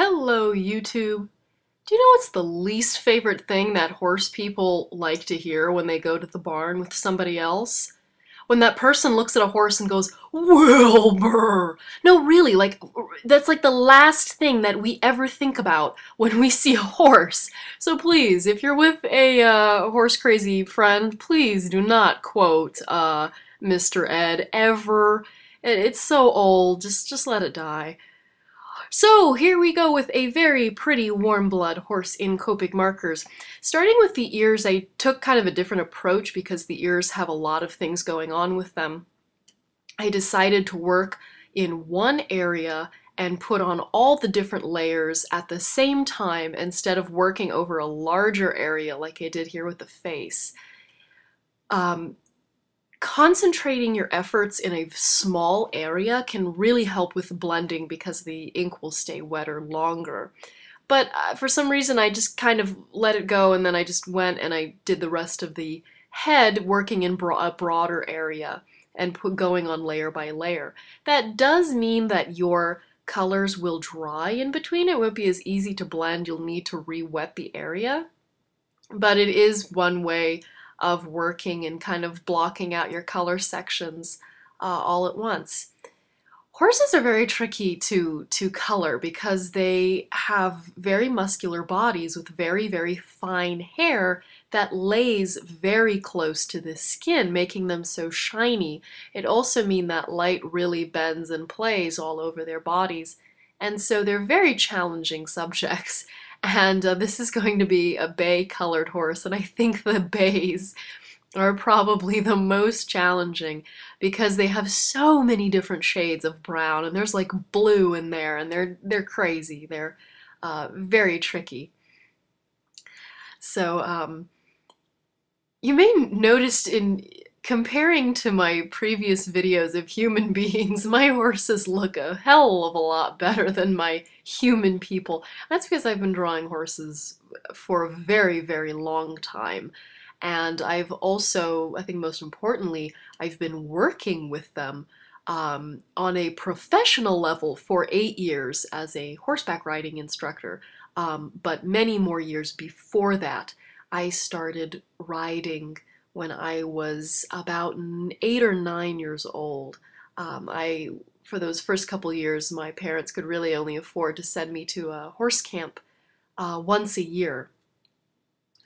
Hello, YouTube. Do you know what's the least favorite thing that horse people like to hear when they go to the barn with somebody else? When that person looks at a horse and goes, Wilbur! No, really, like, that's like the last thing that we ever think about when we see a horse. So please, if you're with a horse-crazy friend, please do not quote Mr. Ed ever. It's so old, just let it die. So here we go with a very pretty warm blood horse in Copic markers. Starting with the ears, I took kind of a different approach because the ears have a lot of things going on with them. I decided to work in one area and put on all the different layers at the same time instead of working over a larger area like I did here with the face. Concentrating your efforts in a small area can really help with blending because the ink will stay wetter longer. But for some reason I just kind of let it go, and then I just went and I did the rest of the head working in a broader area and going on layer by layer. That does mean that your colors will dry in between. It won't be as easy to blend. You'll need to re-wet the area. But it is one way of working and kind of blocking out your color sections all at once. Horses are very tricky to color because they have very muscular bodies with very, very fine hair that lays very close to the skin, making them so shiny. It also means that light really bends and plays all over their bodies, and so they're very challenging subjects. And this is going to be a bay-colored horse, and I think the bays are probably the most challenging because they have so many different shades of brown, and there's like blue in there, and they're crazy. They're very tricky. So you may notice in comparing to my previous videos of human beings, my horses look a hell of a lot better than my human people. That's because I've been drawing horses for a very, very long time. And I've also, I think most importantly, I've been working with them on a professional level for 8 years as a horseback riding instructor. But many more years before that, I started riding when I was about 8 or 9 years old. For those first couple years, my parents could really only afford to send me to a horse camp once a year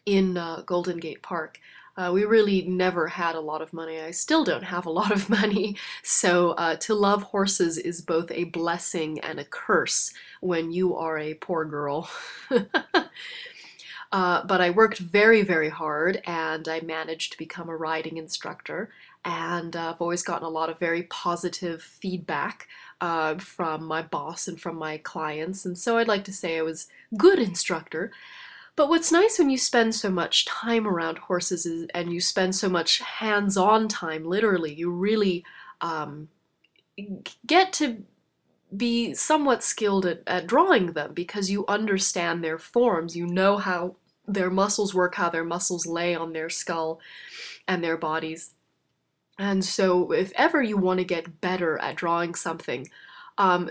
in Golden Gate Park. We really never had a lot of money. I still don't have a lot of money, so to love horses is both a blessing and a curse when you are a poor girl. But I worked very, very hard, and I managed to become a riding instructor, and I've always gotten a lot of very positive feedback from my boss and from my clients, and so I'd like to say I was a good instructor. But what's nice when you spend so much time around horses is, and you spend so much hands-on time, literally, you really get to be somewhat skilled at drawing them because you understand their forms, you know how their muscles work, how their muscles lay on their skull and their bodies. And so if ever you want to get better at drawing something,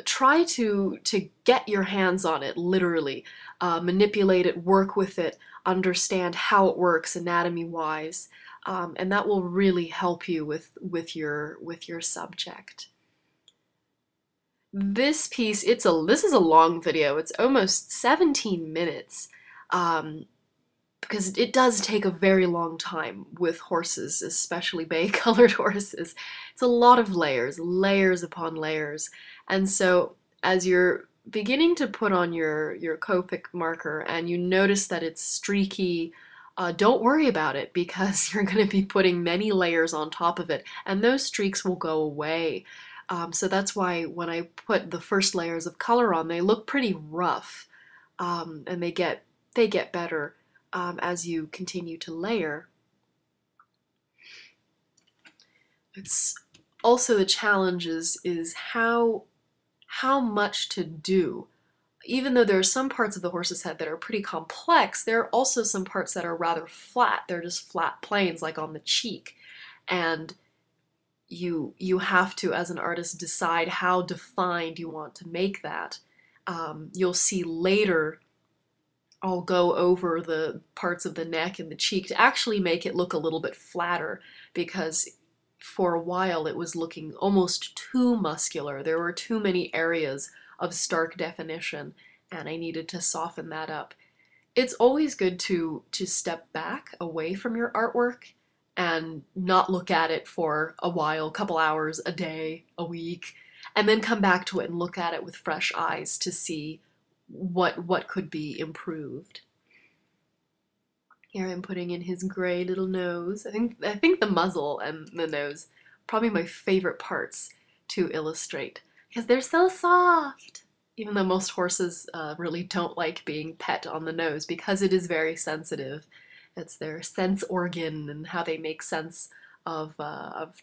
try to get your hands on it, literally. Manipulate it, work with it, understand how it works anatomy-wise, and that will really help you with your subject. This piece, this is a long video. It's almost 17 minutes because it does take a very long time with horses, especially bay-colored horses. It's a lot of layers, layers upon layers. And so as you're beginning to put on your Copic marker and you notice that it's streaky, don't worry about it because you're going to be putting many layers on top of it, and those streaks will go away. So that's why when I put the first layers of color on, they look pretty rough, and they get better as you continue to layer. It's also the challenge is how much to do. Even though there are some parts of the horse's head that are pretty complex, there are also some parts that are rather flat. They're just flat planes, like on the cheek, and you have to, as an artist, decide how defined you want to make that. You'll see later, I'll go over the parts of the neck and the cheek to actually make it look a little bit flatter, because for a while it was looking almost too muscular. There were too many areas of stark definition, and I needed to soften that up. It's always good to step back away from your artwork and not look at it for a while, a couple hours, a day, a week, and then come back to it and look at it with fresh eyes to see what could be improved. Here I'm putting in his gray little nose. I think the muzzle and the nose are probably my favorite parts to illustrate, because they're so soft. Even though most horses really don't like being pet on the nose, because it is very sensitive. It's their sense organ and how they make sense of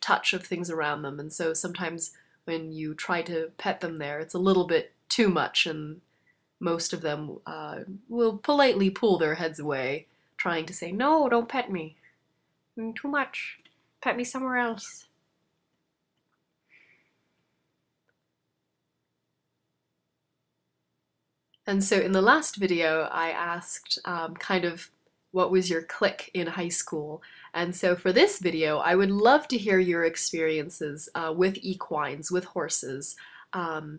touch, of things around them. And so sometimes when you try to pet them there, it's a little bit too much, and most of them will politely pull their heads away, trying to say, no, don't pet me. I'm too much. Pet me somewhere else. And so in the last video, I asked kind of what was your click in high school. And so for this video, I would love to hear your experiences with equines, with horses. Have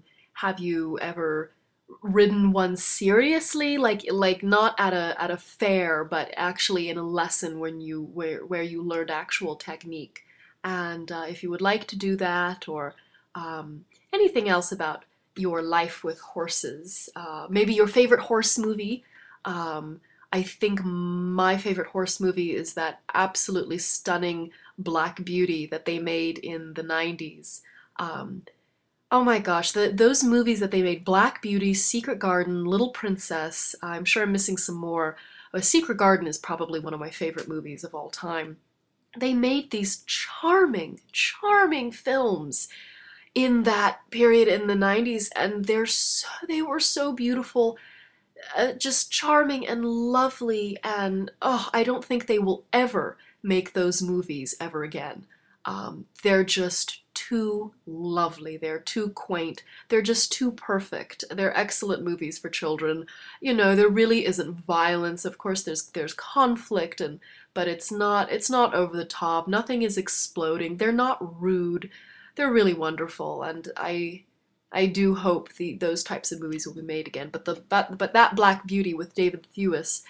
you ever ridden one seriously, like not at a fair, but actually in a lesson when you where you learned actual technique? And if you would like to do that, or anything else about your life with horses, maybe your favorite horse movie. I think my favorite horse movie is that absolutely stunning Black Beauty that they made in the 90s. Oh my gosh, those movies that they made, Black Beauty, Secret Garden, Little Princess, I'm sure I'm missing some more. Secret Garden is probably one of my favorite movies of all time. They made these charming, charming films in that period in the 90s, and they were so beautiful, just charming and lovely, and oh, I don't think they will ever make those movies ever again. They're just too lovely, they're too quaint, they're just too perfect. They're excellent movies for children. You know, there really isn't violence. Of course there's conflict, and but it's not over the top. Nothing is exploding. They're not rude. They're really wonderful, and I do hope those types of movies will be made again. But that Black Beauty with David Thewlis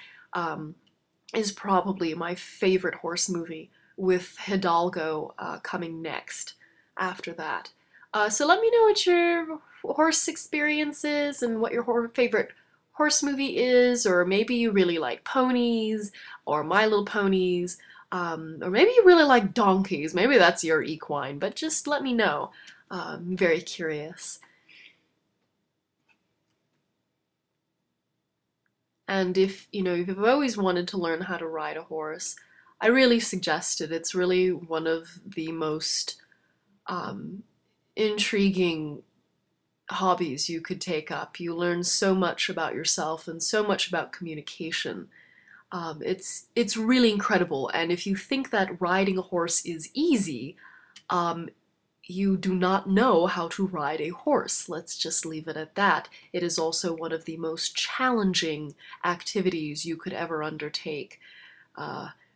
is probably my favorite horse movie, with Hidalgo coming next after that. So let me know what your horse experience is and what your favorite horse movie is, or maybe you really like ponies or My Little Ponies. Or maybe you really like donkeys, maybe that's your equine, but just let me know. I'm very curious. And if, you know, if you've always wanted to learn how to ride a horse, I really suggest it. It's really one of the most intriguing hobbies you could take up. You learn so much about yourself and so much about communication. It's really incredible, and if you think that riding a horse is easy, you do not know how to ride a horse. Let's just leave it at that. It is also one of the most challenging activities you could ever undertake.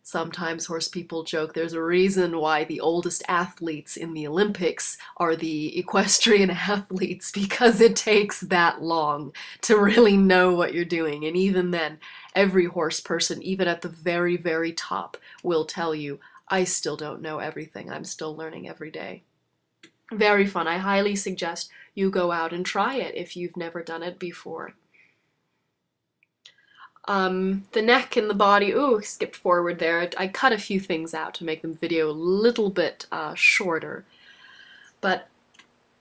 Sometimes horse people joke there's a reason why the oldest athletes in the Olympics are the equestrian athletes, because it takes that long to really know what you're doing. And even then, every horse person, even at the very, very top, will tell you, I still don't know everything. I'm still learning every day. Very fun. I highly suggest you go out and try it if you've never done it before. The neck and the body, ooh, skipped forward there. I cut a few things out to make the video a little bit shorter, but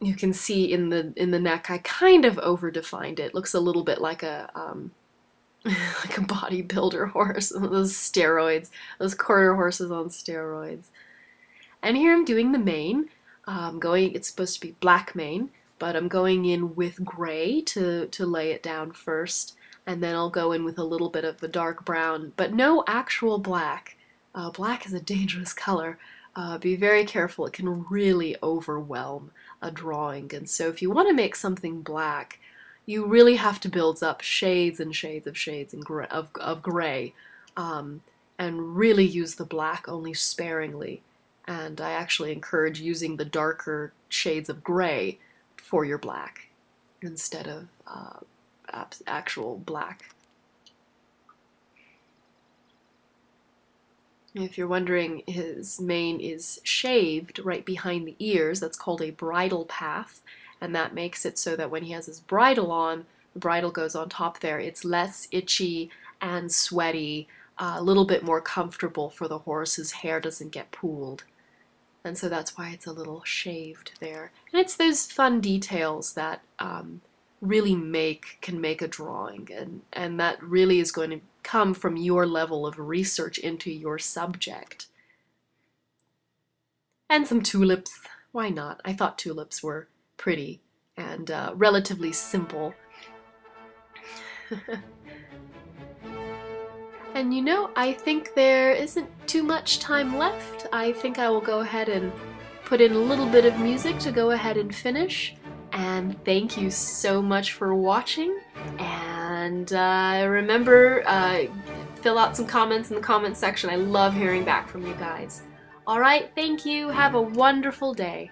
you can see in the neck I kind of over-defined it. It looks a little bit like a bodybuilder horse, those steroids, those quarter horses on steroids. And here I'm doing the mane. It's supposed to be black mane, but I'm going in with gray to lay it down first. And then I'll go in with a little bit of a dark brown, but no actual black. Black is a dangerous color. Be very careful, it can really overwhelm a drawing. And so if you want to make something black, you really have to build up shades and shades of shades and gray, and really use the black only sparingly. And I actually encourage using the darker shades of gray for your black instead of actual black. If you're wondering, his mane is shaved right behind the ears. That's called a bridle path, and that makes it so that when he has his bridle on, the bridle goes on top there. It's less itchy and sweaty, a little bit more comfortable for the horse. His hair doesn't get pooled, and so that's why it's a little shaved there. And it's those fun details that really can make a drawing, and that really is going to come from your level of research into your subject. And some tulips, why not? I thought tulips were pretty and relatively simple. And you know, I think there isn't too much time left. I think I will go ahead and put in a little bit of music to go ahead and finish. And thank you so much for watching, and remember, fill out some comments in the comment section. I love hearing back from you guys. All right, thank you. Have a wonderful day.